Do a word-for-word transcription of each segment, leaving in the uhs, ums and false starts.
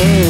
I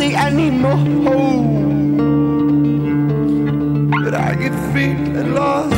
see anymore, but I get feeling lost.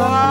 Wow.